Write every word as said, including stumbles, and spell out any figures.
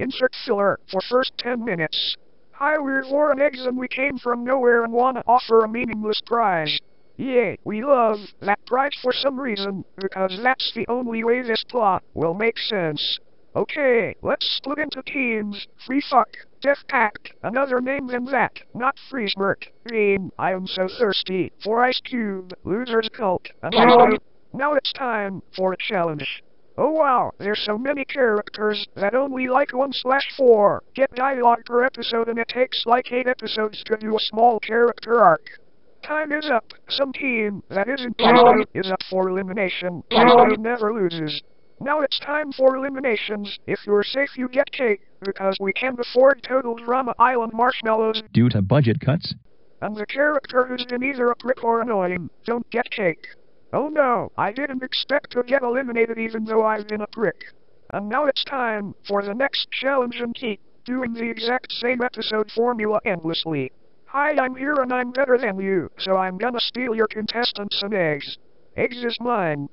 Insert filler for first ten minutes. Hi, we're four eggs and we came from nowhere and wanna offer a meaningless prize. Yay, we love that prize for some reason, because that's the only way this plot will make sense. Okay, let's split into teams. Free fuck, death pack, another name than that, not free smirk. Team, I am so thirsty for Ice Cube, Loser's Cult, and I Now it's time for a challenge. Oh wow, there's so many characters that only like one slash four get dialogue per episode, and it takes like eight episodes to do a small character arc. Time is up. Some team that isn't playing is up for elimination. It never loses. Now it's time for eliminations. If you're safe, you get cake, because we can't afford Total Drama Island marshmallows due to budget cuts. And the character who's been either a prick or annoying don't get cake. Oh no, I didn't expect to get eliminated even though I've been a prick. And now it's time for the next challenge, and keep doing the exact same episode formula endlessly. Hi, I'm here and I'm better than you, so I'm gonna steal your contestants and eggs. Eggs is mine.